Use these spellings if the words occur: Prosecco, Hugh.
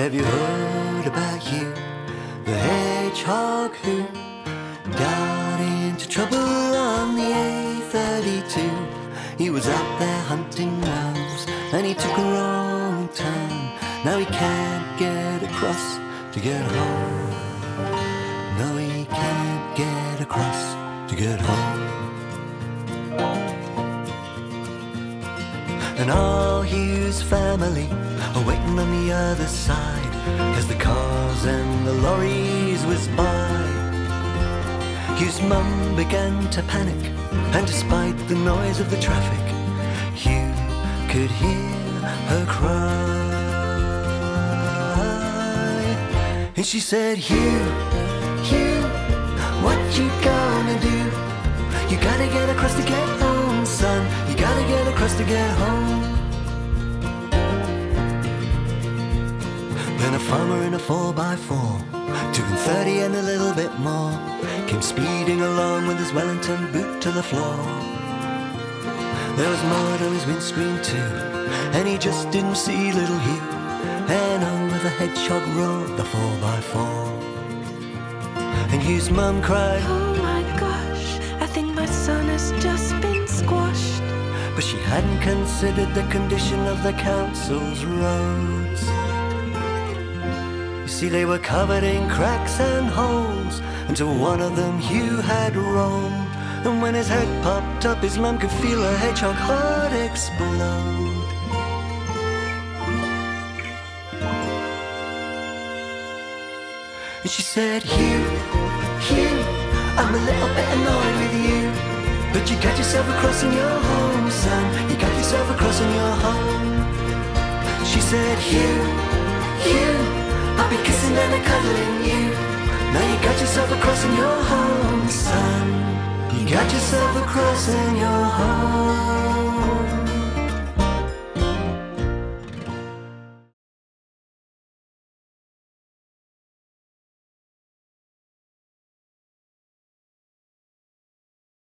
Have you heard about Hugh, the hedgehog, who got into trouble on the A32? He was out there hunting mouse, and he took a wrong turn. Now he can't get across to get home. No, he can't get across to get home. And all Hugh's family are waiting on the other side as the cars and the lorries whiz by. Hugh's mum began to panic, and despite the noise of the traffic, Hugh could hear her cry. And she said, "Hugh, Hugh, what you gonna do? You gotta get across to get home, son. You gotta get across to get home." Then a farmer in a 4x4, doing 30 and a little bit more, came speeding along with his Wellington boot to the floor. There was mud on his windscreen too, and he just didn't see little Hugh. And over the hedgehog rode the 4x4. And Hugh's mum cried, "Oh my gosh, I think my son has just been squashed." But she hadn't considered the condition of the council's roads. You see, they were covered in cracks and holes, until one of them Hugh had rolled. And when his head popped up, his mum could feel her hedgehog heart explode. And she said, "Hugh, Hugh, I'm a little bit annoyed with you, but you got yourself across in your home, son. You got yourself across in your home." She said, "Hugh, Hugh, I'll be kissing and a cuddling you. Now you got yourself across in your home, son. You got yourself across in your home."